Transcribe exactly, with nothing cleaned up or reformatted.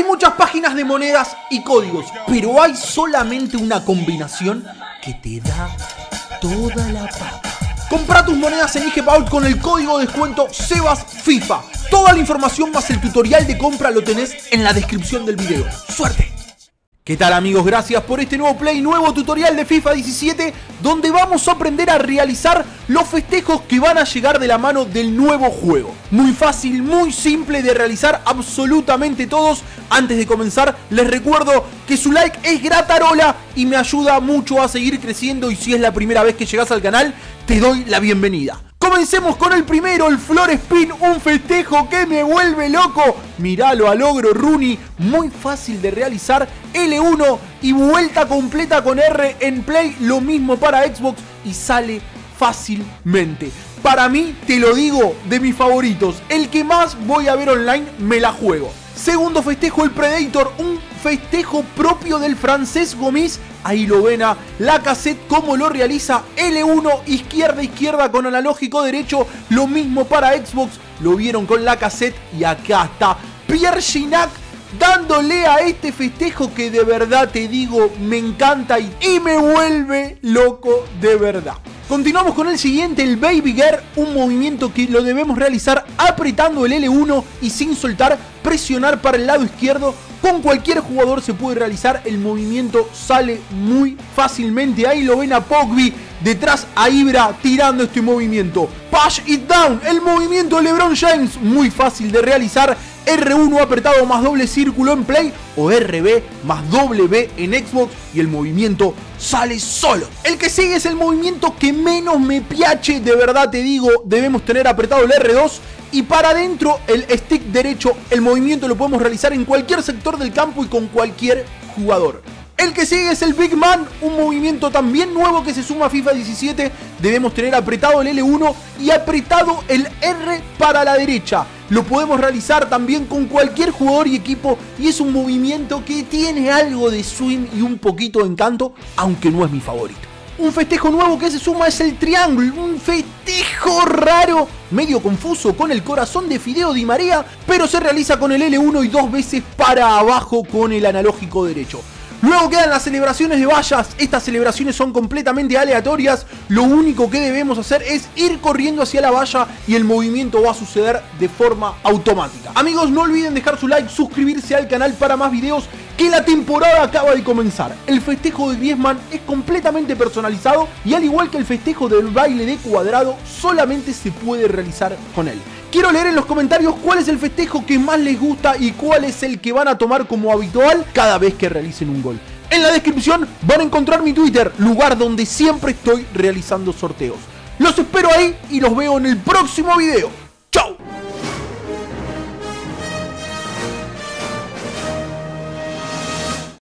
Hay muchas páginas de monedas y códigos, pero hay solamente una combinación que te da toda la papa. Compra tus monedas en IGVault con el código de descuento SEBASFIFA. Toda la información más el tutorial de compra lo tenés en la descripción del video. ¡Suerte! ¿Qué tal, amigos? Gracias por este nuevo play, nuevo tutorial de FIFA diecisiete, donde vamos a aprender a realizar los festejos que van a llegar de la mano del nuevo juego. Muy fácil, muy simple de realizar absolutamente todos. Antes de comenzar, les recuerdo que su like es gratarola y me ayuda mucho a seguir creciendo, y si es la primera vez que llegas al canal, te doy la bienvenida. Comencemos con el primero, el Floor Spin, un festejo que me vuelve loco. Miralo al ogro Rooney, muy fácil de realizar. L uno y vuelta completa con R en Play, lo mismo para Xbox, y sale fácilmente. Para mí, te lo digo, de mis favoritos, el que más voy a ver online, me la juego. Segundo festejo, el Predator, un festejo propio del francés Gomis. Ahí lo ven a Lacazette cómo lo realiza. L uno, izquierda, izquierda con analógico derecho. Lo mismo para Xbox, lo vieron con Lacazette. Y acá está Pierre Chinac dándole a este festejo que de verdad te digo, me encanta y, y me vuelve loco de verdad. Continuamos con el siguiente, el Baby Gear, un movimiento que lo debemos realizar apretando el L uno y sin soltar, presionar para el lado izquierdo. Con cualquier jugador se puede realizar, el movimiento sale muy fácilmente. Ahí lo ven a Pogba, detrás a Ibra tirando este movimiento. Push it down, el movimiento de LeBron James, muy fácil de realizar. R uno apretado más doble círculo en Play, o R B más W en Xbox, y el movimiento sale solo. El que sigue es el movimiento que menos me piache, de verdad te digo, debemos tener apretado el R dos y para adentro el stick derecho. El movimiento lo podemos realizar en cualquier sector del campo y con cualquier jugador. El que sigue es el Big Man, un movimiento también nuevo que se suma a FIFA diecisiete. Debemos tener apretado el L uno y apretado el R para la derecha. Lo podemos realizar también con cualquier jugador y equipo, y es un movimiento que tiene algo de swing y un poquito de encanto, aunque no es mi favorito. Un festejo nuevo que se suma es el triángulo, un festejo raro, medio confuso, con el corazón de Fideo Di María, pero se realiza con el L uno y dos veces para abajo con el analógico derecho. Luego quedan las celebraciones de vallas. Estas celebraciones son completamente aleatorias. Lo único que debemos hacer es ir corriendo hacia la valla y el movimiento va a suceder de forma automática. Amigos, no olviden dejar su like, suscribirse al canal para más videos, que la temporada acaba de comenzar. El festejo de Griezmann es completamente personalizado y, al igual que el festejo del baile de Cuadrado, solamente se puede realizar con él. Quiero leer en los comentarios cuál es el festejo que más les gusta y cuál es el que van a tomar como habitual cada vez que realicen un gol. En la descripción van a encontrar mi Twitter, lugar donde siempre estoy realizando sorteos. Los espero ahí y los veo en el próximo video.